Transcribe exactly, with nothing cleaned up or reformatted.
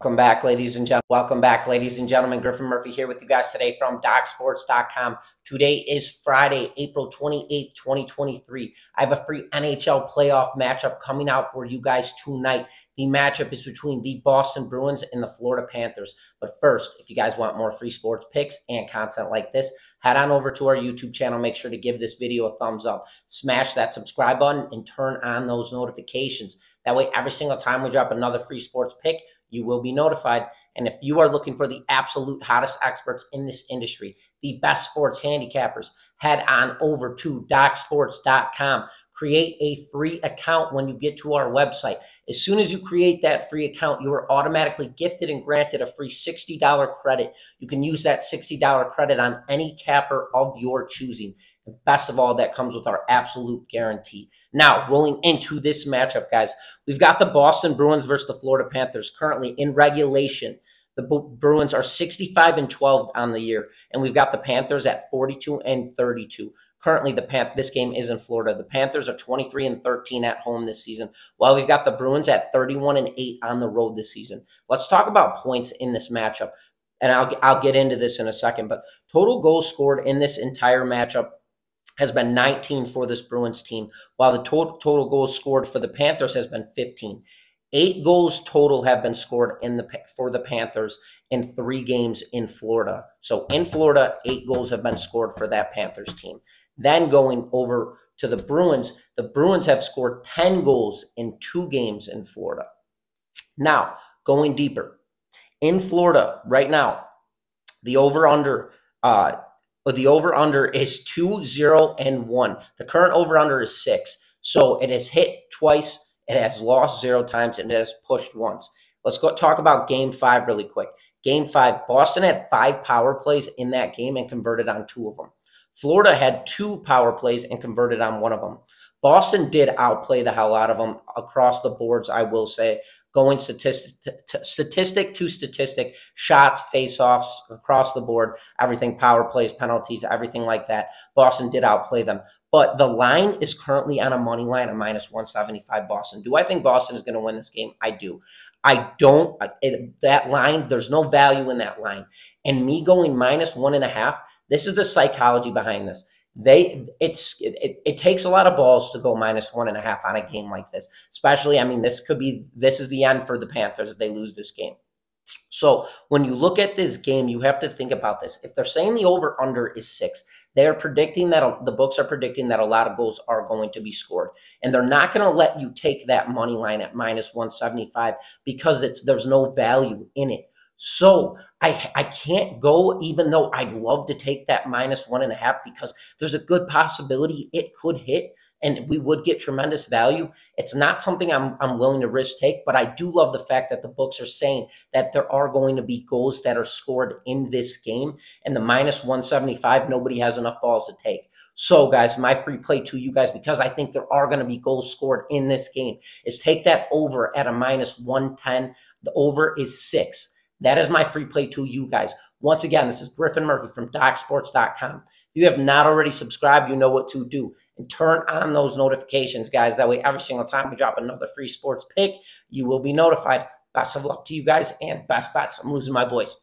Welcome back, ladies and gentlemen. Welcome back, ladies and gentlemen. Griffin Murphy here with you guys today from Doc Sports dot com. Today is Friday, April twenty-eighth, twenty twenty-three. I have a free N H L playoff matchup coming out for you guys tonight. The matchup is between the Boston Bruins and the Florida Panthers. But first, if you guys want more free sports picks and content like this, head on over to our YouTube channel. Make sure to give this video a thumbs up. Smash that subscribe button and turn on those notifications. That way, every single time we drop another free sports pick, you will be notified. And if you are looking for the absolute hottest experts in this industry, the best sports handicappers, head on over to Doc Sports dot com. Create a free account when you get to our website. As soon as you create that free account, you are automatically gifted and granted a free sixty dollar credit. You can use that sixty dollar credit on any capper of your choosing. And best of all, that comes with our absolute guarantee. Now, rolling into this matchup, guys, we've got the Boston Bruins versus the Florida Panthers currently in regulation. The Bruins are sixty-five and twelve on the year, and we've got the Panthers at forty-two and thirty-two. Currently, the Pan this game is in Florida. The Panthers are twenty-three and thirteen at home this season, while we've got the Bruins at thirty-one and eight on the road this season. Let's talk about points in this matchup, and I'll I'll get into this in a second. But total goals scored in this entire matchup has been nineteen for this Bruins team, while the total total goals scored for the Panthers has been fifteen. Eight goals total have been scored in the for the Panthers in three games in Florida. So in Florida, eight goals have been scored for that Panthers team. Then going over to the Bruins, the Bruins have scored ten goals in two games in Florida. Now, going deeper, in Florida right now, the over-under uh, the over-under is two, zero, and one. The current over-under is six. So it has hit twice, it has lost zero times, and it has pushed once. Let's go talk about game five really quick. Game five, Boston had five power plays in that game and converted on two of them. Florida had two power plays and converted on one of them. Boston did outplay the hell out of them across the boards, I will say, going statistic to statistic, to statistic shots, face-offs across the board, everything, power plays, penalties, everything like that. Boston did outplay them. But the line is currently on a money line, a minus one seventy-five Boston. Do I think Boston is going to win this game? I do. I don't. It, that line, there's no value in that line. And me going minus one and a half, this is the psychology behind this. They, it's, it, it takes a lot of balls to go minus one and a half on a game like this. Especially, I mean, this could be, this is the end for the Panthers if they lose this game. So when you look at this game, you have to think about this. If they're saying the over-under is six, they are predicting that, the books are predicting that a lot of goals are going to be scored. And they're not going to let you take that money line at minus one seventy-five because it's, there's no value in it. So I, I can't go, even though I'd love to take that minus one and a half, because there's a good possibility it could hit and we would get tremendous value. It's not something I'm, I'm willing to risk take, but I do love the fact that the books are saying that there are going to be goals that are scored in this game, and the minus one seventy-five, nobody has enough balls to take. So guys, my free play to you guys, because I think there are going to be goals scored in this game, is take that over at a minus one ten. The over is six. That is my free play to you guys. Once again, this is Griffin Murphy from Doc Sports dot com. If you have not already subscribed, you know what to do. And turn on those notifications, guys. That way, every single time we drop another free sports pick, you will be notified. Best of luck to you guys and best bets. I'm losing my voice.